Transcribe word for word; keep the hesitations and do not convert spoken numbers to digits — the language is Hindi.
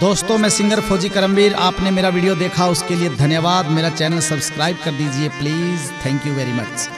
दोस्तों, मैं सिंगर फौजी करमबीर। आपने मेरा वीडियो देखा उसके लिए धन्यवाद। मेरा चैनल सब्सक्राइब कर दीजिए please. Thank you very much.